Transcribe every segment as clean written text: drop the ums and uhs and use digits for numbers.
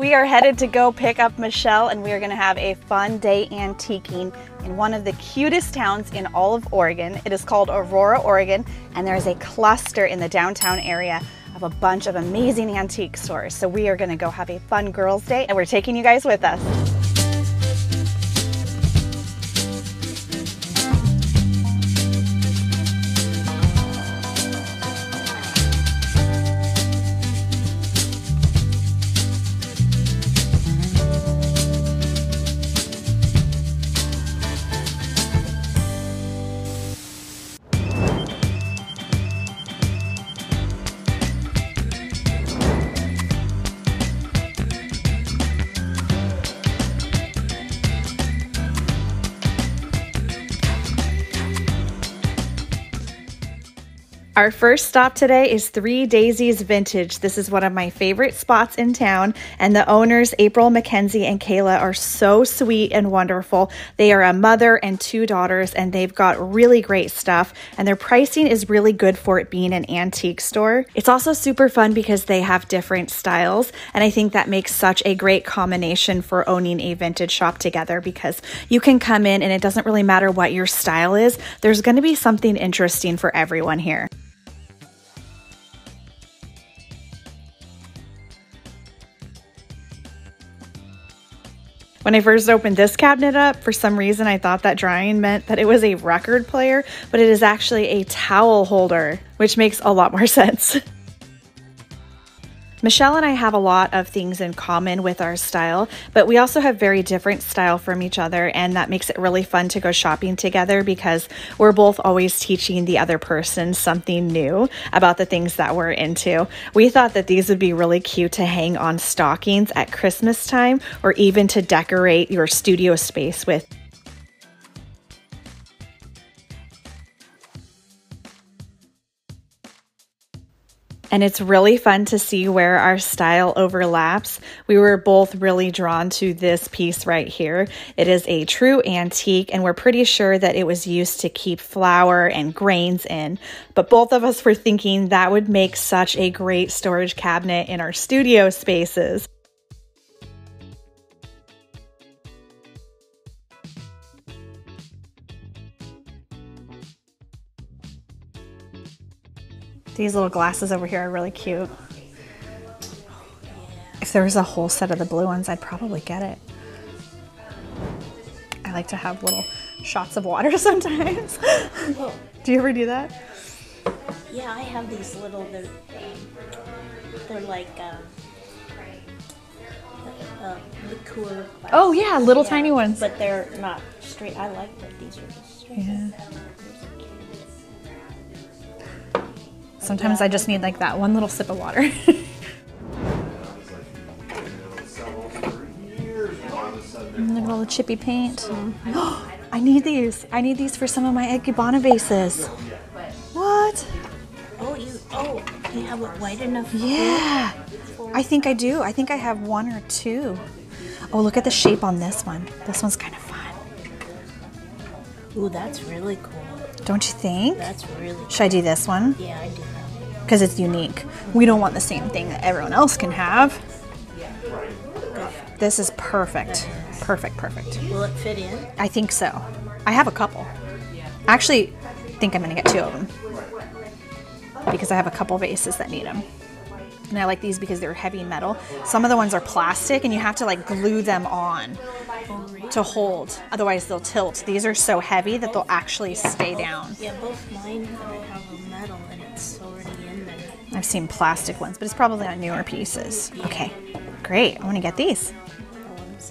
We are headed to go pick up Michele, and we are going to have a fun day antiquing in one of the cutest towns in all of Oregon. It is called Aurora, Oregon, and there is a cluster in the downtown area of a bunch of amazing antique stores. So we are going to go have a fun girls' day, and we're taking you guys with us. Our first stop today is Three Daisies Vintage. This is one of my favorite spots in town, and the owners, April, Mackenzie, and Kayla, are so sweet and wonderful. They are a mother and two daughters, and they've got really great stuff, and their pricing is really good for it being an antique store. It's also super fun because they have different styles, and I think that makes such a great combination for owning a vintage shop together, because you can come in and it doesn't really matter what your style is. There's going to be something interesting for everyone here. When I first opened this cabinet up, for some reason I thought that drawing meant that it was a record player, but it is actually a towel holder, which makes a lot more sense. Michele and I have a lot of things in common with our style, but we also have very different style from each other, and that makes it really fun to go shopping together because we're both always teaching the other person something new about the things that we're into. We thought that these would be really cute to hang on stockings at Christmas time, or even to decorate your studio space with. And it's really fun to see where our style overlaps. We were both really drawn to this piece right here. It is a true antique, and we're pretty sure that it was used to keep flour and grains in. But both of us were thinking that would make such a great storage cabinet in our studio spaces. These little glasses over here are really cute. If there was a whole set of the blue ones, I'd probably get it. I like to have little shots of water sometimes. Do you ever do that? Yeah, I have these little, they're like liqueur glasses. Oh yeah, little tiny ones. But they're not straight. I like that these are just straight. Yeah. Sometimes I just need like that one little sip of water. And look at all the chippy paint. Oh, I need these. I need these for some of my Ikebana vases. What? Oh, you have it wide enough. Yeah, I think I do. I think I have one or two. Oh, look at the shape on this one. This one's kind of fun. Ooh, that's really cool. Don't you think? That's really cool. Should I do this one? Yeah, I do that one. Because it's unique. We don't want the same thing that everyone else can have. This is perfect. Perfect, perfect. Will it fit in? I think so. I have a couple. I actually think I'm going to get two of them. Because I have a couple vases that need them. And I like these because they're heavy metal. Some of the ones are plastic and you have to like glue them on to hold. Otherwise they'll tilt. These are so heavy that they'll actually stay down. Yeah, both mine have a metal and it's already in there. I've seen plastic ones, but it's probably on newer pieces. Okay, great. I want to get these.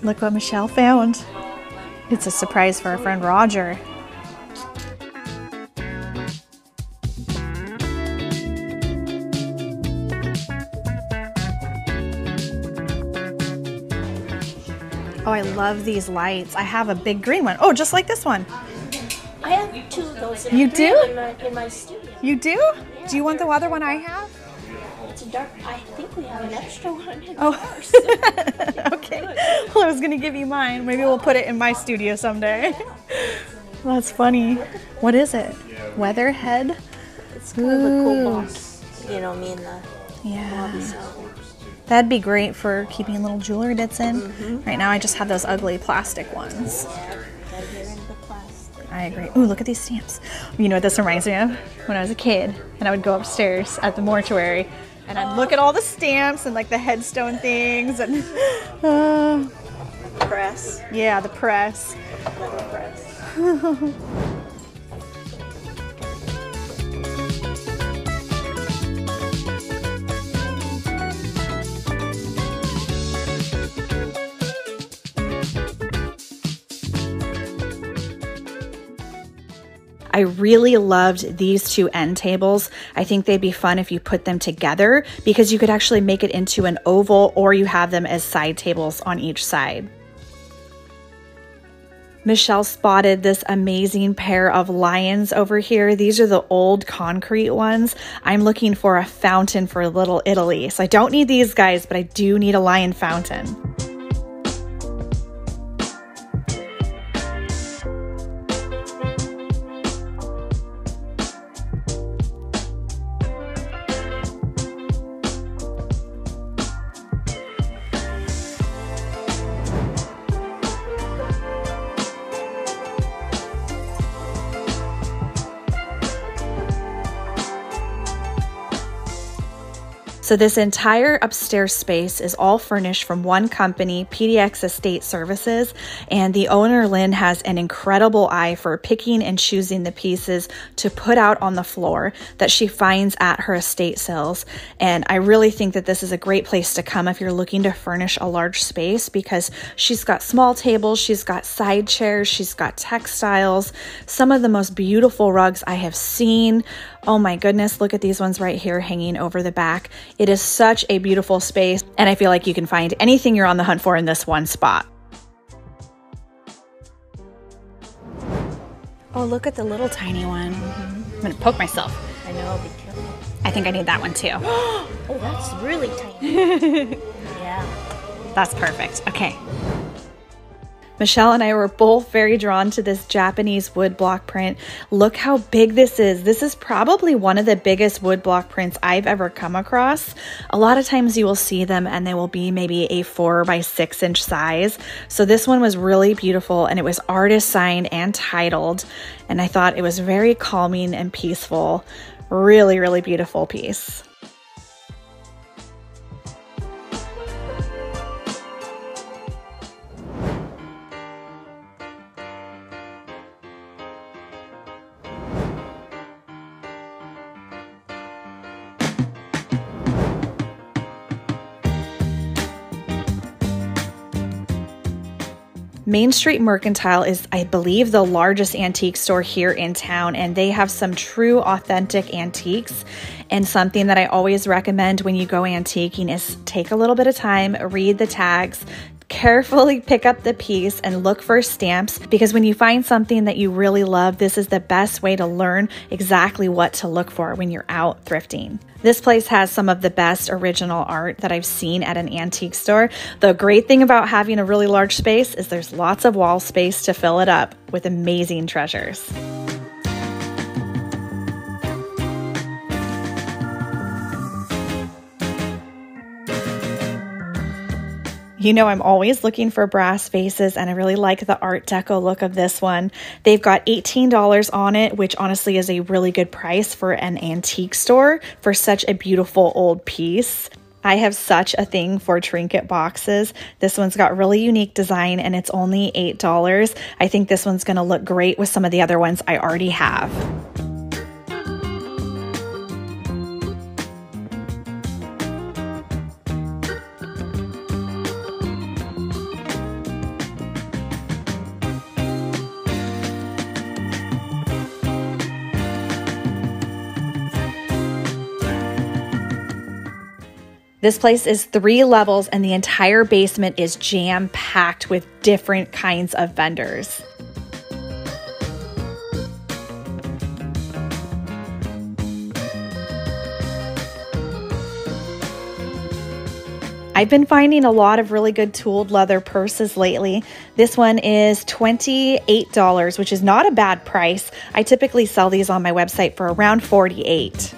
Look what Michele found. It's a surprise for our friend Roger. Oh, I love these lights. I have a big green one. Oh, just like this one. I have two of those in my studio. You do? Yeah. Do you want the other one I have? It's a dark. I think we have an extra one in ours. Okay. Well, I was going to give you mine. Maybe we'll put it in my studio someday. Well, that's funny. What is it? Weatherhead? It's kind of a cool box. You know, me and the hobby. That'd be great for keeping little jewelry bits in. Right now I just have those ugly plastic ones. I agree. Ooh, look at these stamps. You know what this reminds me of? When I was a kid and I would go upstairs at the mortuary and I'd look at all the stamps and like the headstone things and press. Yeah, the press. Leather press. I really loved these two end tables. I think they'd be fun if you put them together because you could actually make it into an oval, or you have them as side tables on each side. Michele spotted this amazing pair of lions over here. These are the old concrete ones. I'm looking for a fountain for Little Italy. So I don't need these guys, but I do need a lion fountain. So this entire upstairs space is all furnished from one company, PDX Estate Services, and the owner, Lynn, has an incredible eye for picking and choosing the pieces to put out on the floor that she finds at her estate sales. And I really think that this is a great place to come if you're looking to furnish a large space, because she's got small tables, she's got side chairs, she's got textiles, some of the most beautiful rugs I have seen. Oh my goodness, look at these ones right here hanging over the back. It is such a beautiful space, and I feel like you can find anything you're on the hunt for in this one spot. Oh, look at the little tiny one. I'm gonna poke myself. I know, be careful. I think I need that one too. Oh, that's really tiny. Yeah. That's perfect, okay. Michele and I were both very drawn to this Japanese wood block print. Look how big this is. This is probably one of the biggest wood block prints I've ever come across. A lot of times you will see them and they will be maybe a 4 by 6 inch size. So this one was really beautiful, and it was artist signed and titled. And I thought it was very calming and peaceful. Really, really beautiful piece. Main Street Mercantile is, I believe, the largest antique store here in town, and they have some true authentic antiques. And something that I always recommend when you go antiquing is take a little bit of time, read the tags, carefully pick up the piece, and look for stamps, because when you find something that you really love, this is the best way to learn exactly what to look for when you're out thrifting. This place has some of the best original art that I've seen at an antique store. The great thing about having a really large space is there's lots of wall space to fill it up with amazing treasures. You know, I'm always looking for brass vases, and I really like the Art Deco look of this one. They've got $18 on it, which honestly is a really good price for an antique store for such a beautiful old piece. I have such a thing for trinket boxes. This one's got really unique design, and it's only $8. I think this one's gonna look great with some of the other ones I already have. This place is 3 levels, and the entire basement is jam-packed with different kinds of vendors. I've been finding a lot of really good tooled leather purses lately. This one is $28, which is not a bad price. I typically sell these on my website for around $48.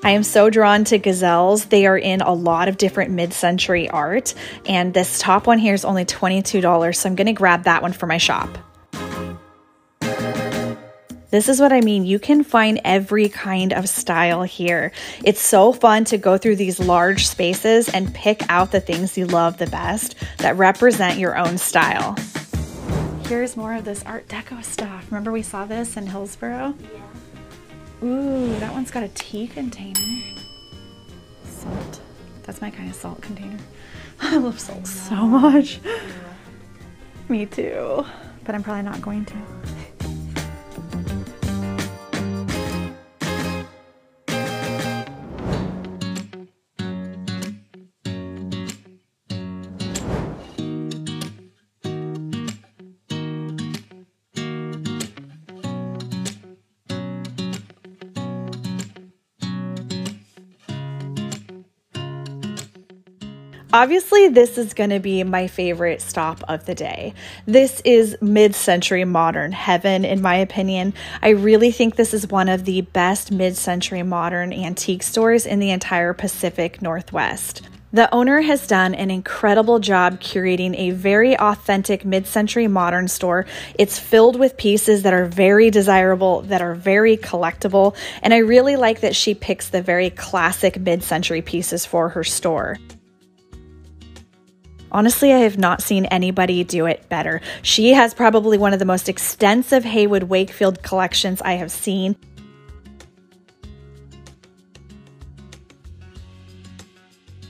I am so drawn to gazelles. They are in a lot of different mid-century art, and this top one here is only $22, so I'm going to grab that one for my shop. This is what I mean. You can find every kind of style here. It's so fun to go through these large spaces and pick out the things you love the best that represent your own style. Here's more of this Art Deco stuff. Remember we saw this in Hillsboro? Yeah. Ooh, that one's got a tea container. Salt. That's my kind of salt container. I love salt so much. Yeah. Me too. But I'm probably not going to. Obviously, this is going to be my favorite stop of the day. This is mid-century modern heaven, in my opinion. I really think this is one of the best mid-century modern antique stores in the entire Pacific Northwest. The owner has done an incredible job curating a very authentic mid-century modern store. It's filled with pieces that are very desirable, that are very collectible, and I really like that she picks the very classic mid-century pieces for her store. Honestly, I have not seen anybody do it better. She has probably one of the most extensive Heywood-Wakefield collections I have seen.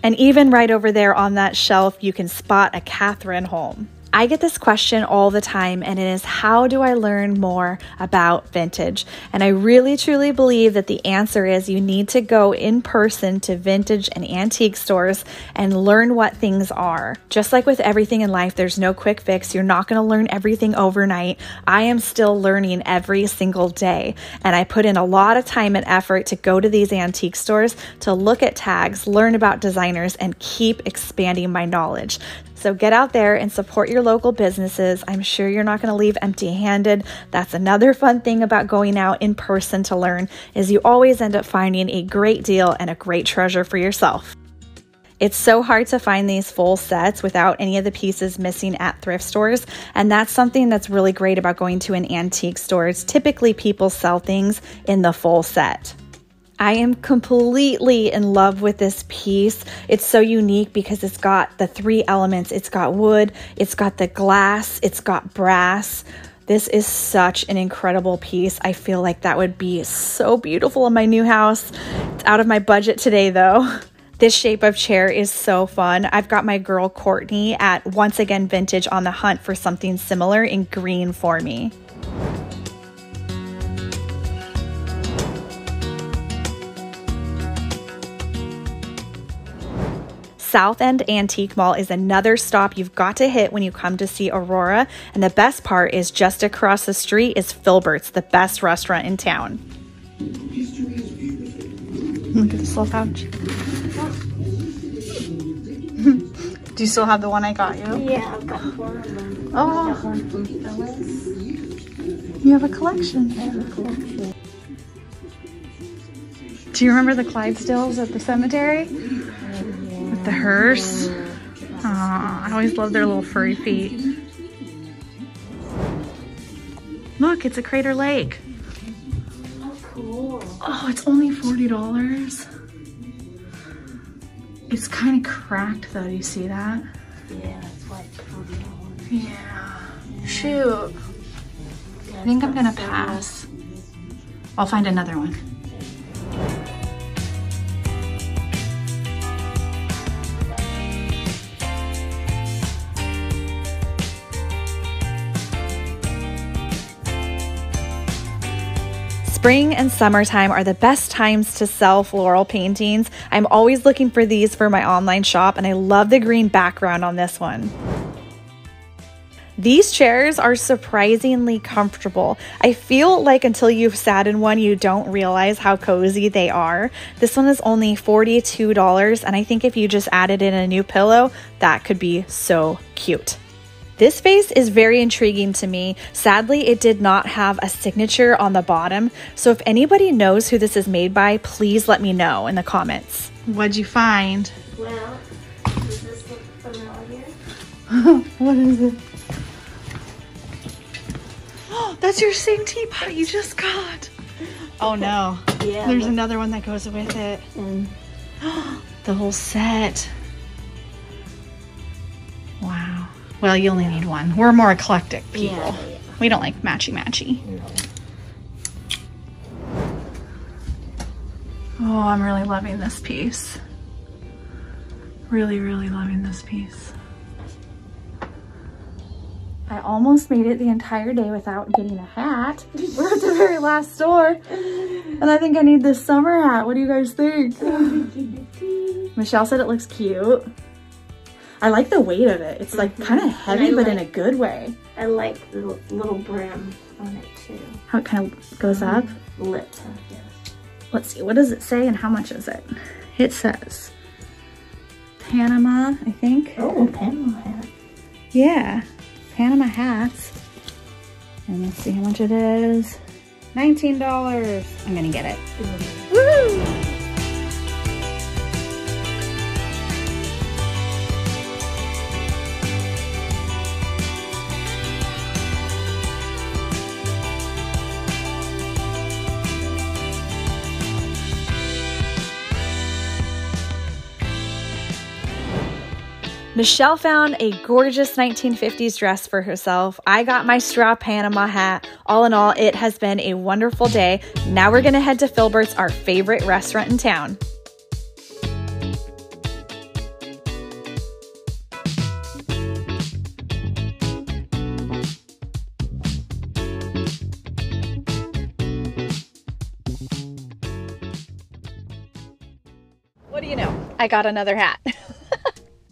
And even right over there on that shelf, you can spot a Cathrineholm. I get this question all the time, and it is, how do I learn more about vintage? And I really truly believe that the answer is you need to go in person to vintage and antique stores and learn what things are. Just like with everything in life, there's no quick fix. You're not going to learn everything overnight. I am still learning every single day, and I put in a lot of time and effort to go to these antique stores, to look at tags, learn about designers, and keep expanding my knowledge. So get out there and support your local businesses. I'm sure you're not going to leave empty-handed. That's another fun thing about going out in person to learn, is you always end up finding a great deal and a great treasure for yourself. It's so hard to find these full sets without any of the pieces missing at thrift stores, and that's something that's really great about going to an antique store. It's typically people sell things in the full set. I am completely in love with this piece. It's so unique because it's got the three elements. It's got wood, it's got the glass, it's got brass. This is such an incredible piece. I feel like that would be so beautiful in my new house. It's out of my budget today though. This shape of chair is so fun. I've got my girl Courtney at Once Again Vintage on the hunt for something similar in green for me. South End Antique Mall is another stop you've got to hit when you come to see Aurora, and the best part is just across the street is Filbert's, the best restaurant in town. Look at this little couch. Do you still have the one I got you? Yeah, I've got four of them. Oh, you have a collection. I have a collection. Do you remember the Clydesdales at the cemetery? The hearse. Aww, I always love their little furry feet. Look, it's a Crater Lake. Oh, cool. Oh, it's only $40. It's kind of cracked though, do you see that? Yeah, that's why it's $40. Yeah. Shoot. I think I'm gonna pass. I'll find another one. Spring and summertime are the best times to sell floral paintings. I'm always looking for these for my online shop, and I love the green background on this one. These chairs are surprisingly comfortable. I feel like until you've sat in one, you don't realize how cozy they are. This one is only $42, and I think if you just added in a new pillow, that could be so cute. This space is very intriguing to me. Sadly, it did not have a signature on the bottom. So if anybody knows who this is made by, please let me know in the comments. What'd you find? Well, does this look familiar? What is it? Oh, that's your same teapot you just got. Oh no. Yeah. There's another one that goes with it. And the whole set. Wow. Well, you only need one. We're more eclectic people. Yeah. We don't like matchy-matchy. Yeah. Oh, I'm really loving this piece. Really, really loving this piece. I almost made it the entire day without getting a hat. We're at the very last store. And I think I need this summer hat. What do you guys think? Michelle said it looks cute. I like the weight of it. It's like kind of heavy, but in a good way. I like the little brim on it too. How it kind of goes up? Lips, I guess. Let's see, what does it say and how much is it? It says Panama, I think. Oh, Panama hat. Yeah. Panama hats. And let's see how much it is. $19. I'm gonna get it. Woo! Michelle found a gorgeous 1950s dress for herself. I got my straw Panama hat. All in all, it has been a wonderful day. Now we're gonna head to Filbert's, our favorite restaurant in town. What do you know? I got another hat.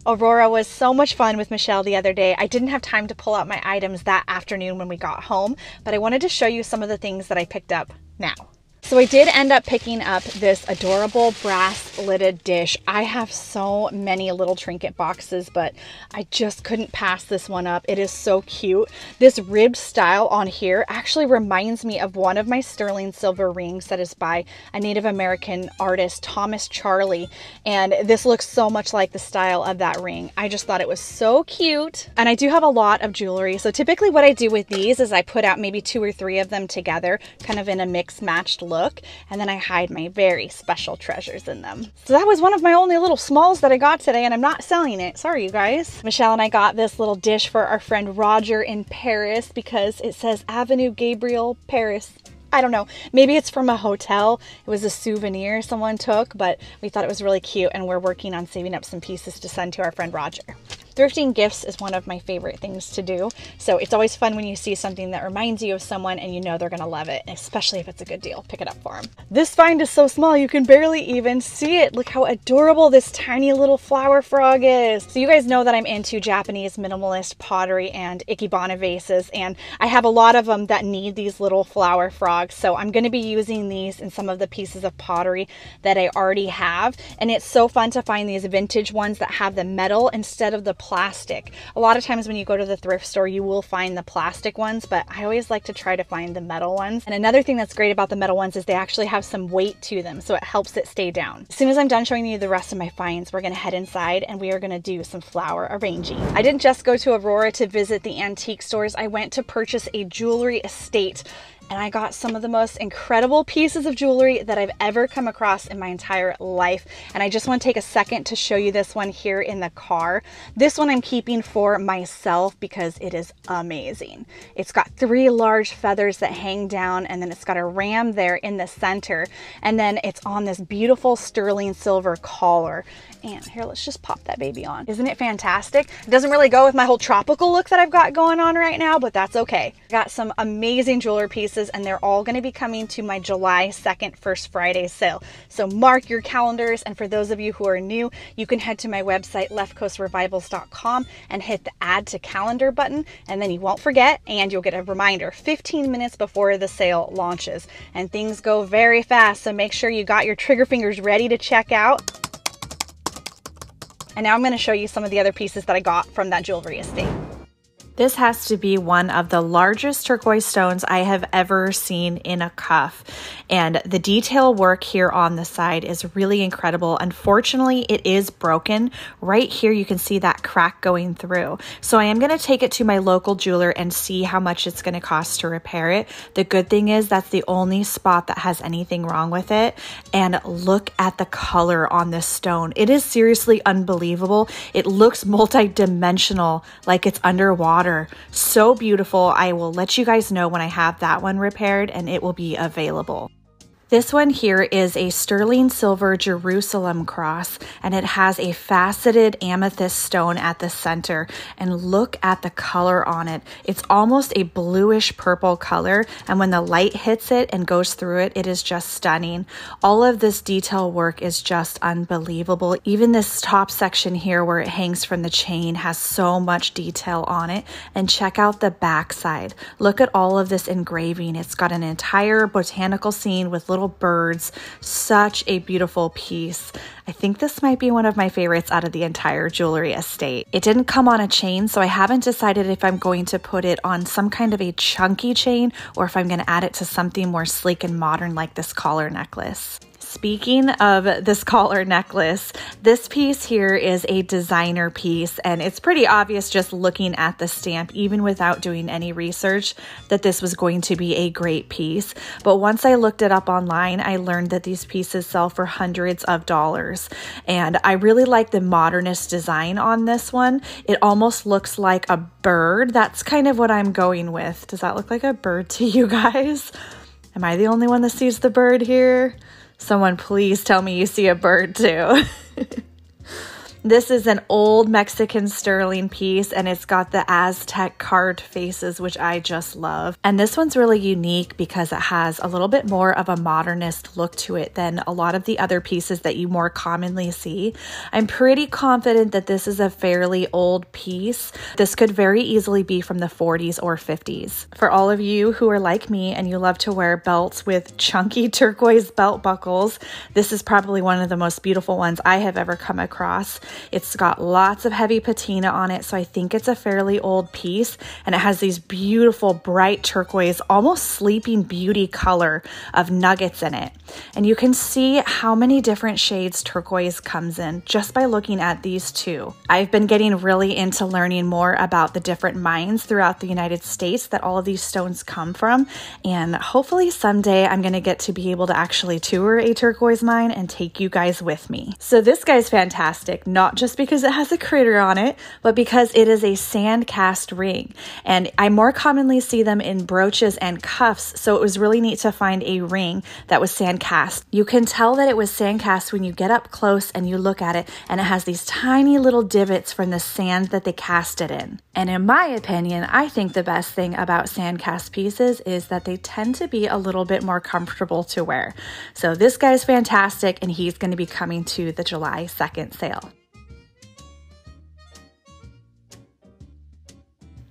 Aurora was so much fun with Michelle the other day. I didn't have time to pull out my items that afternoon when we got home, but I wanted to show you some of the things that I picked up now. So I did end up picking up this adorable brass lidded dish. I have so many little trinket boxes, but I just couldn't pass this one up. It is so cute. This ribbed style on here actually reminds me of one of my sterling silver rings that is by a Native American artist, Thomas Charlie. And this looks so much like the style of that ring. I just thought it was so cute. And I do have a lot of jewelry. So typically what I do with these is I put out maybe 2 or 3 of them together, kind of in a mix matched look. And then I hide my very special treasures in them. So that was one of my only little smalls that I got today, and I'm not selling it. Sorry, you guys. Michelle and I got this little dish for our friend Roger in Paris because it says Avenue Gabriel, Paris. I don't know, maybe it's from a hotel. It was a souvenir someone took, but we thought it was really cute, and we're working on saving up some pieces to send to our friend Roger. Thrifting gifts is one of my favorite things to do. So it's always fun when you see something that reminds you of someone and you know they're gonna love it, especially if it's a good deal. Pick it up for them. This find is so small you can barely even see it. Look how adorable this tiny little flower frog is. So you guys know that I'm into Japanese minimalist pottery and ikebana vases, and I have a lot of them that need these little flower frogs. So I'm gonna be using these in some of the pieces of pottery that I already have. And it's so fun to find these vintage ones that have the metal instead of the plastic. A lot of times when you go to the thrift store, you will find the plastic ones, but I always like to try to find the metal ones. And another thing that's great about the metal ones is they actually have some weight to them, so it helps it stay down. As soon as I'm done showing you the rest of my finds, we're gonna head inside and we are gonna do some flower arranging. I didn't just go to Aurora to visit the antique stores. I went to purchase a jewelry estate, and I got some of the most incredible pieces of jewelry that I've ever come across in my entire life. And I just want to take a second to show you this one here in the car. This one I'm keeping for myself because it is amazing. It's got 3 large feathers that hang down, and then it's got a ram there in the center. And then it's on this beautiful sterling silver collar. And here, let's just pop that baby on. Isn't it fantastic? It doesn't really go with my whole tropical look that I've got going on right now, but that's okay. Got some amazing jewelry pieces, and they're all gonna be coming to my July 2nd First Friday sale. So mark your calendars, and for those of you who are new, you can head to my website, leftcoastrevivals.com, and hit the add to calendar button, and then you won't forget, and you'll get a reminder 15 minutes before the sale launches. And things go very fast, so make sure you got your trigger fingers ready to check out. And now I'm gonna show you some of the other pieces that I got from that jewelry estate. This has to be one of the largest turquoise stones I have ever seen in a cuff. And the detail work here on the side is really incredible. Unfortunately, it is broken. Right here, you can see that crack going through. So I am gonna take it to my local jeweler and see how much it's gonna cost to repair it. The good thing is that's the only spot that has anything wrong with it. And look at the color on this stone. It is seriously unbelievable. It looks multi-dimensional, like it's underwater. So beautiful. I will let you guys know when I have that one repaired and it will be available. This one here is a sterling silver Jerusalem cross, and it has a faceted amethyst stone at the center, and look at the color on it. It's almost a bluish purple color, and when the light hits it and goes through it, it is just stunning. All of this detail work is just unbelievable. Even this top section here where it hangs from the chain has so much detail on it, and check out the backside. Look at all of this engraving. It's got an entire botanical scene with little birds. Such a beautiful piece. I think this might be one of my favorites out of the entire jewelry estate. It didn't come on a chain, so I haven't decided if I'm going to put it on some kind of a chunky chain or if I'm going to add it to something more sleek and modern like this collar necklace. Speaking of this collar necklace, this piece here is a designer piece, and it's pretty obvious just looking at the stamp, even without doing any research, that this was going to be a great piece. But once I looked it up online, I learned that these pieces sell for hundreds of dollars. And I really like the modernist design on this one. It almost looks like a bird. That's kind of what I'm going with. Does that look like a bird to you guys? Am I the only one that sees the bird here? Someone please tell me you see a bird too. This is an old Mexican sterling piece, and it's got the Aztec carved faces, which I just love. And this one's really unique because it has a little bit more of a modernist look to it than a lot of the other pieces that you more commonly see. I'm pretty confident that this is a fairly old piece. This could very easily be from the 40s or 50s. For all of you who are like me and you love to wear belts with chunky turquoise belt buckles, this is probably one of the most beautiful ones I have ever come across. It's got lots of heavy patina on it, so I think it's a fairly old piece, and it has these beautiful bright turquoise, almost Sleeping Beauty color of nuggets in it. And you can see how many different shades turquoise comes in just by looking at these two. I've been getting really into learning more about the different mines throughout the United States that all of these stones come from, and hopefully someday I'm going to get to be able to actually tour a turquoise mine and take you guys with me. So this guy's fantastic. Not just because it has a crater on it, but because it is a sand cast ring. And I more commonly see them in brooches and cuffs, so it was really neat to find a ring that was sand cast. You can tell that it was sand cast when you get up close and you look at it, and it has these tiny little divots from the sand that they cast it in. And in my opinion, I think the best thing about sand cast pieces is that they tend to be a little bit more comfortable to wear. So this guy's fantastic, and he's going to be coming to the July 2nd sale.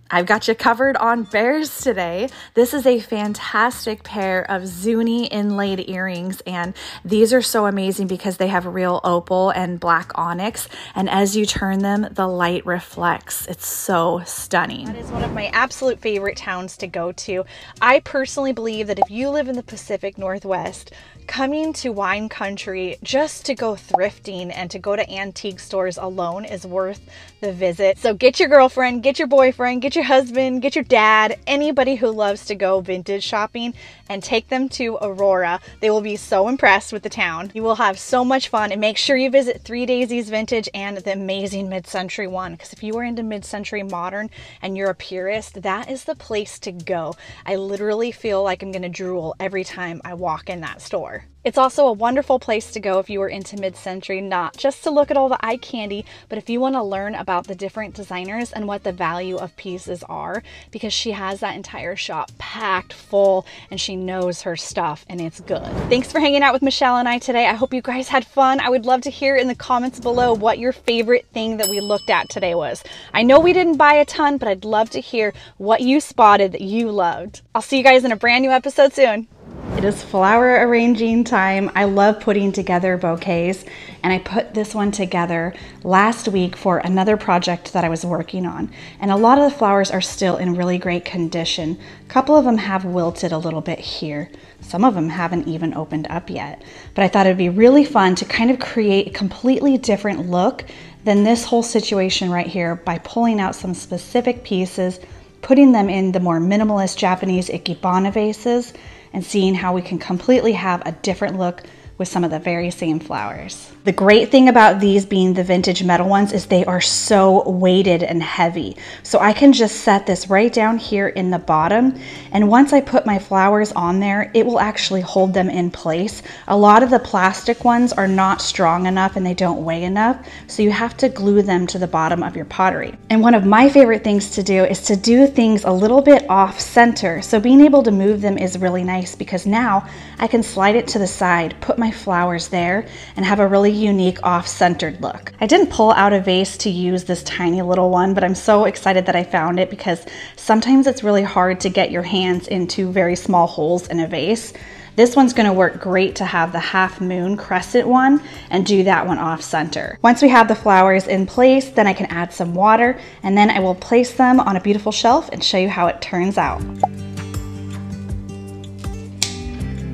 I've got you covered on bears today. This is a fantastic pair of Zuni inlaid earrings, and these are so amazing because they have real opal and black onyx, and as you turn them, the light reflects. It's so stunning. That is one of my absolute favorite towns to go to. I personally believe that if you live in the Pacific Northwest, coming to wine country just to go thrifting and to go to antique stores alone is worth the visit. So get your girlfriend, get your boyfriend, get your husband, get your dad, anybody who loves to go vintage shopping, and take them to Aurora. They will be so impressed with the town. You will have so much fun, and make sure you visit Three Daisies Vintage and the amazing mid-century one, because if you are into mid-century modern and you're a purist, that is the place to go. I literally feel like I'm gonna drool every time I walk in that store. It's also a wonderful place to go if you are into mid-century, not just to look at all the eye candy, but if you want to learn about the different designers and what the value of pieces are, because she has that entire shop packed full and she knows her stuff and it's good. Thanks for hanging out with Michele and I today. I hope you guys had fun. I would love to hear in the comments below what your favorite thing that we looked at today was. I know we didn't buy a ton, but I'd love to hear what you spotted that you loved. I'll see you guys in a brand new episode soon. It is flower arranging time. I love putting together bouquets, and I put this one together last week for another project that I was working on. And a lot of the flowers are still in really great condition. A couple of them have wilted a little bit here. Some of them haven't even opened up yet. But I thought it'd be really fun to kind of create a completely different look than this whole situation right here by pulling out some specific pieces, putting them in the more minimalist Japanese ikebana vases, and seeing how we can completely have a different look with some of the very same flowers. The great thing about these being the vintage metal ones is they are so weighted and heavy. So I can just set this right down here in the bottom, and once I put my flowers on there, it will actually hold them in place. A lot of the plastic ones are not strong enough and they don't weigh enough, so you have to glue them to the bottom of your pottery. And one of my favorite things to do is to do things a little bit off center. So being able to move them is really nice, because now I can slide it to the side, put my flowers there, and have a really unique off-centered look. I didn't pull out a vase to use this tiny little one, but I'm so excited that I found it, because sometimes it's really hard to get your hands into very small holes in a vase. This one's gonna work great to have the half moon crescent one and do that one off center. Once we have the flowers in place, then I can add some water, and then I will place them on a beautiful shelf and show you how it turns out.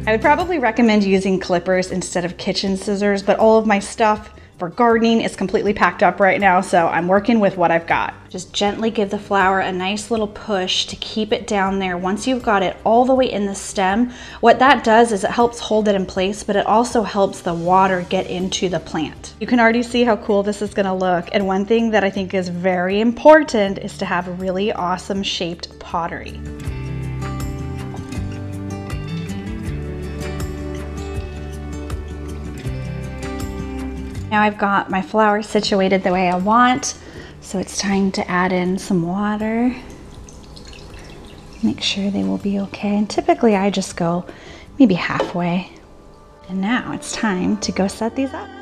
I would probably recommend using clippers instead of kitchen scissors, but all of my stuff for gardening is completely packed up right now, so I'm working with what I've got. Just gently give the flower a nice little push to keep it down there. Once you've got it all the way in the stem, what that does is it helps hold it in place, but it also helps the water get into the plant. You can already see how cool this is gonna look. And one thing that I think is very important is to have really awesome shaped pottery. Now I've got my flowers situated the way I want, so it's time to add in some water. Make sure they will be okay. And typically I just go maybe halfway. And now it's time to go set these up.